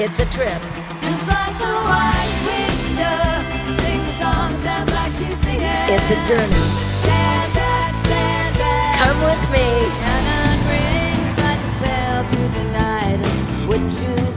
It's a trip. Just like the white window, sings a song, sounds like she's singing. It's a journey. Stand back, stand back. Come with me. And it rings like a bell through the night. Would you?